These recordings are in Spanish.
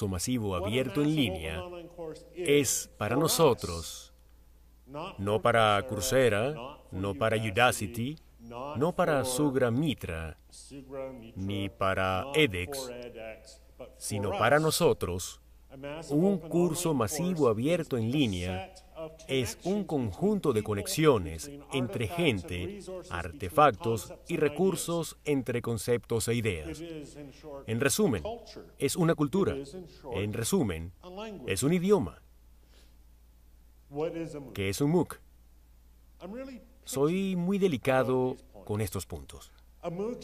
curso masivo abierto en línea es para nosotros, no para Coursera, no para Udacity, no para Sugra Mitra, ni para edX, sino para nosotros, un curso masivo abierto en línea es un conjunto de conexiones entre gente, artefactos y recursos entre conceptos e ideas. En resumen, es una cultura. En resumen, es un idioma. ¿Qué es un MOOC? Soy muy delicado con estos puntos.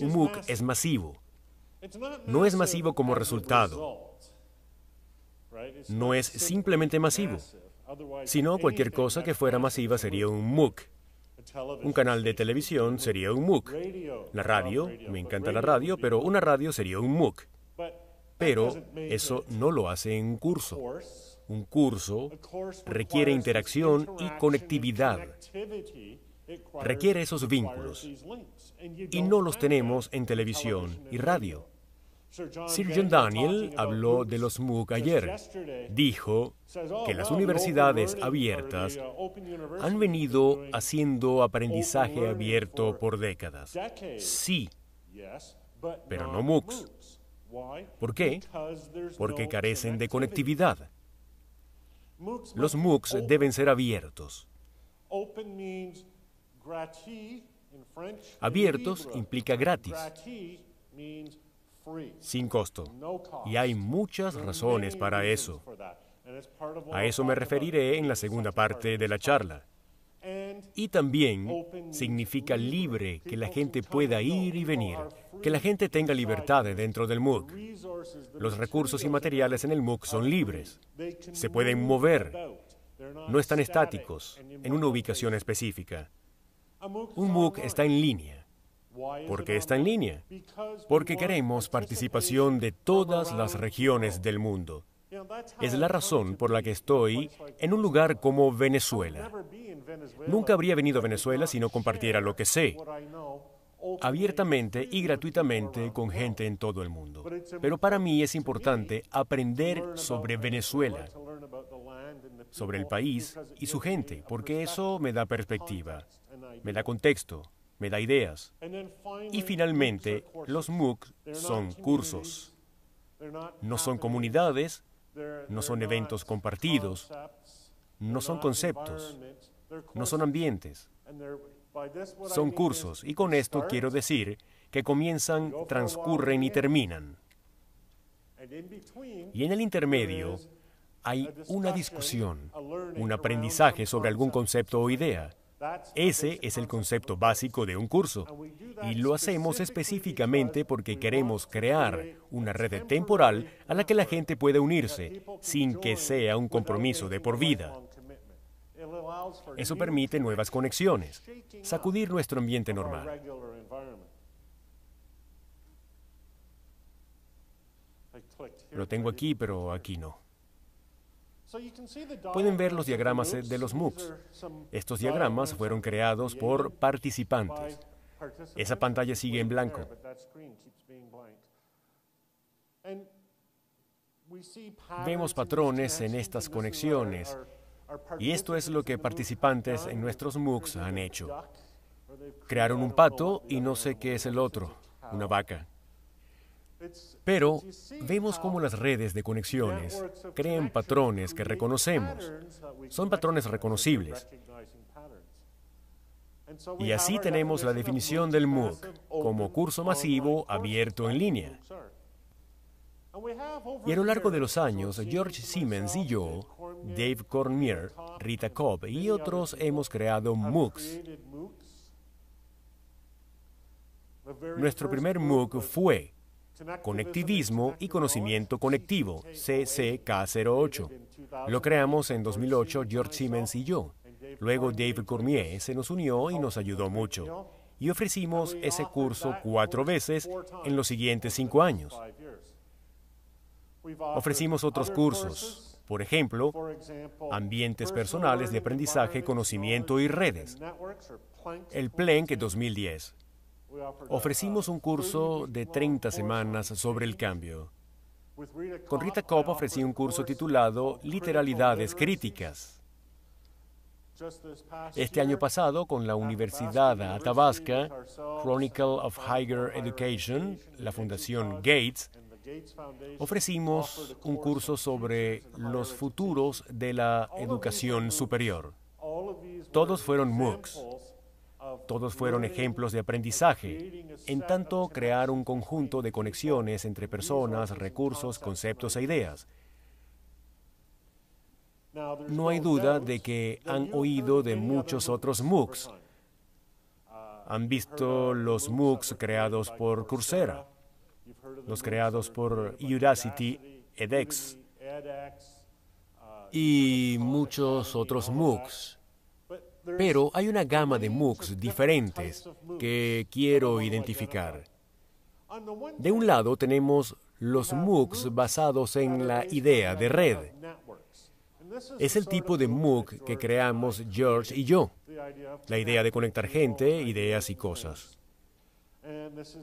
Un MOOC es masivo. No es masivo como resultado. No es simplemente masivo. Si no, cualquier cosa que fuera masiva sería un MOOC. Un canal de televisión sería un MOOC. La radio, me encanta la radio, pero una radio sería un MOOC. Pero eso no lo hace un curso. Un curso requiere interacción y conectividad. Requiere esos vínculos. Y no los tenemos en televisión y radio. Sir John Daniel habló de los MOOC ayer. Dijo que las universidades abiertas han venido haciendo aprendizaje abierto por décadas. Sí, pero no MOOCs. ¿Por qué? Porque carecen de conectividad. Los MOOCs deben ser abiertos. Abiertos implica gratis. Sin costo. Y hay muchas razones para eso. A eso me referiré en la segunda parte de la charla. Y también significa libre, que la gente pueda ir y venir, que la gente tenga libertades dentro del MOOC. Los recursos y materiales en el MOOC son libres. Se pueden mover. No están estáticos en una ubicación específica. Un MOOC está en línea. ¿Por qué está en línea? Porque queremos participación de todas las regiones del mundo. Es la razón por la que estoy en un lugar como Venezuela. Nunca habría venido a Venezuela si no compartiera lo que sé, abiertamente y gratuitamente con gente en todo el mundo. Pero para mí es importante aprender sobre Venezuela, sobre el país y su gente, porque eso me da perspectiva, me da contexto. Me da ideas. Y finalmente, los MOOC son cursos. No son comunidades, no son eventos compartidos, no son conceptos, no son ambientes. Son cursos. Y con esto quiero decir que comienzan, transcurren y terminan. Y en el intermedio hay una discusión, un aprendizaje sobre algún concepto o idea. Ese es el concepto básico de un curso, y lo hacemos específicamente porque queremos crear una red temporal a la que la gente pueda unirse, sin que sea un compromiso de por vida. Eso permite nuevas conexiones, sacudir nuestro ambiente normal. Lo tengo aquí, pero aquí no. Pueden ver los diagramas de los MOOCs. Estos diagramas fueron creados por participantes. Esa pantalla sigue en blanco. Vemos patrones en estas conexiones, y esto es lo que participantes en nuestros MOOCs han hecho. Crearon un pato y no sé qué es el otro, una vaca. Pero vemos cómo las redes de conexiones crean patrones que reconocemos. Son patrones reconocibles. Y así tenemos la definición del MOOC como curso masivo abierto en línea. Y a lo largo de los años, George Siemens y yo, David Cormier, Rita Kop y otros hemos creado MOOCs. Nuestro primer MOOC fue Conectivismo y Conocimiento Conectivo, CCK08. Lo creamos en 2008, George Siemens y yo. Luego David Cormier se nos unió y nos ayudó mucho. Y ofrecimos ese curso 4 veces en los siguientes 5 años. Ofrecimos otros cursos, por ejemplo, Ambientes Personales de Aprendizaje, Conocimiento y Redes, el PLENK 2010. Ofrecimos un curso de 30 semanas sobre el cambio. Con Rita Kop ofrecí un curso titulado Literalidades Críticas. Este año pasado, con la Universidad de Atabasca, Chronicle of Higher Education, la Fundación Gates, ofrecimos un curso sobre los futuros de la educación superior. Todos fueron MOOCs. Todos fueron ejemplos de aprendizaje, en tanto crear un conjunto de conexiones entre personas, recursos, conceptos e ideas. No hay duda de que han oído de muchos otros MOOCs. Han visto los MOOCs creados por Coursera, los creados por Udacity, edX y muchos otros MOOCs. Pero hay una gama de MOOCs diferentes que quiero identificar. De un lado tenemos los MOOCs basados en la idea de red. Es el tipo de MOOC que creamos George y yo. La idea de conectar gente, ideas y cosas.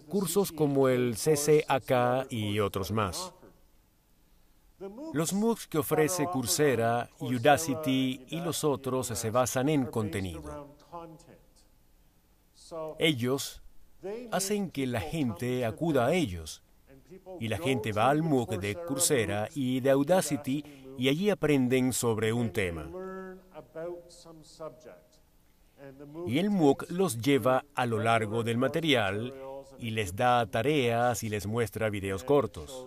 Cursos como el CCK y otros más. Los MOOCs que ofrece Coursera, Udacity y los otros se basan en contenido. Ellos hacen que la gente acuda a ellos, y la gente va al MOOC de Coursera y de Udacity y allí aprenden sobre un tema. Y el MOOC los lleva a lo largo del material y les da tareas y les muestra videos cortos.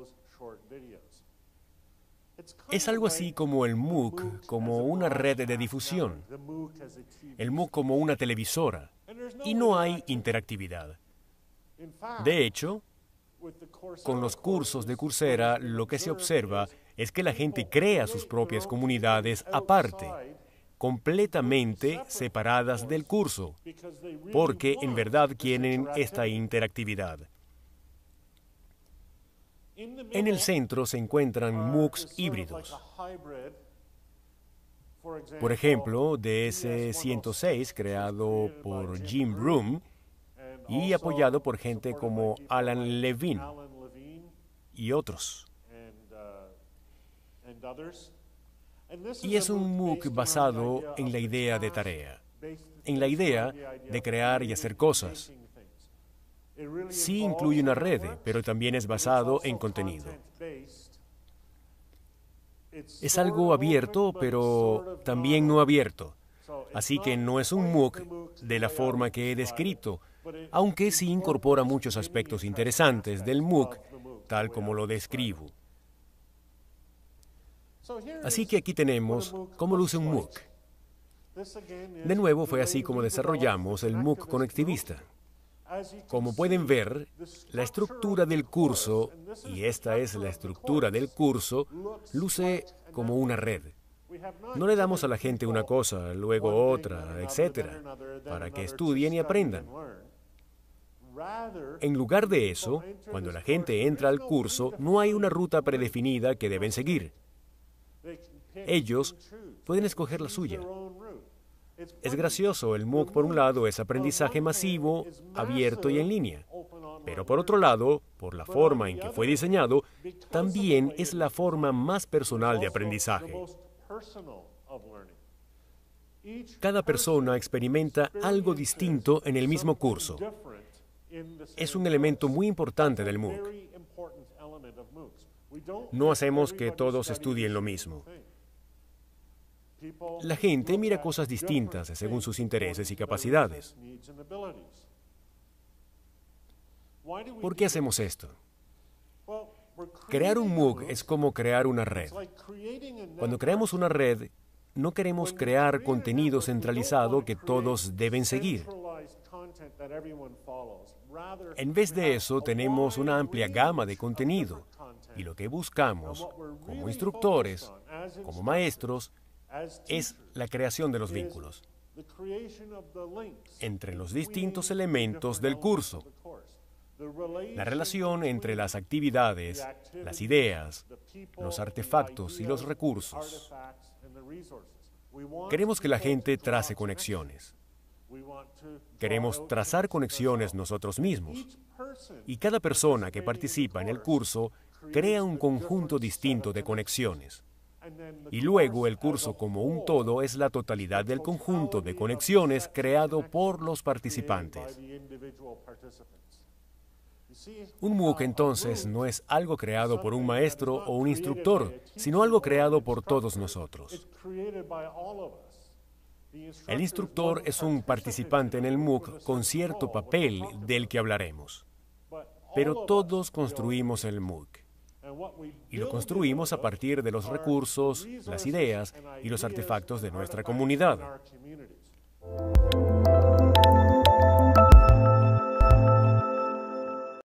Es algo así como el MOOC, como una red de difusión, el MOOC como una televisora, y no hay interactividad. De hecho, con los cursos de Coursera, lo que se observa es que la gente crea sus propias comunidades aparte, completamente separadas del curso, porque en verdad quieren esta interactividad. En el centro se encuentran MOOCs híbridos. Por ejemplo, DS-106, creado por Jim Groom y apoyado por gente como Alan Levine y otros. Y es un MOOC basado en la idea de tarea, en la idea de crear y hacer cosas. Sí incluye una red, pero también es basado en contenido. Es algo abierto, pero también no abierto. Así que no es un MOOC de la forma que he descrito, aunque sí incorpora muchos aspectos interesantes del MOOC, tal como lo describo. Así que aquí tenemos cómo luce un MOOC. De nuevo, fue así como desarrollamos el MOOC conectivista. Como pueden ver, la estructura del curso, y esta es la estructura del curso, luce como una red. No le damos a la gente una cosa, luego otra, etcétera, para que estudien y aprendan. En lugar de eso, cuando la gente entra al curso, no hay una ruta predefinida que deben seguir. Ellos pueden escoger la suya. Es gracioso, el MOOC por un lado es aprendizaje masivo, abierto y en línea, pero por otro lado, por la forma en que fue diseñado, también es la forma más personal de aprendizaje. Cada persona experimenta algo distinto en el mismo curso. Es un elemento muy importante del MOOC. No hacemos que todos estudien lo mismo. La gente mira cosas distintas según sus intereses y capacidades. ¿Por qué hacemos esto? Crear un MOOC es como crear una red. Cuando creamos una red, no queremos crear contenido centralizado que todos deben seguir. En vez de eso, tenemos una amplia gama de contenido, y lo que buscamos, como instructores, como maestros, es la creación de los vínculos entre los distintos elementos del curso, la relación entre las actividades, las ideas, los artefactos y los recursos. Queremos que la gente trace conexiones. Queremos trazar conexiones nosotros mismos. Y cada persona que participa en el curso crea un conjunto distinto de conexiones. Y luego el curso como un todo es la totalidad del conjunto de conexiones creado por los participantes. Un MOOC, entonces, no es algo creado por un maestro o un instructor, sino algo creado por todos nosotros. El instructor es un participante en el MOOC con cierto papel del que hablaremos. Pero todos construimos el MOOC. Y lo construimos a partir de los recursos, las ideas y los artefactos de nuestra comunidad.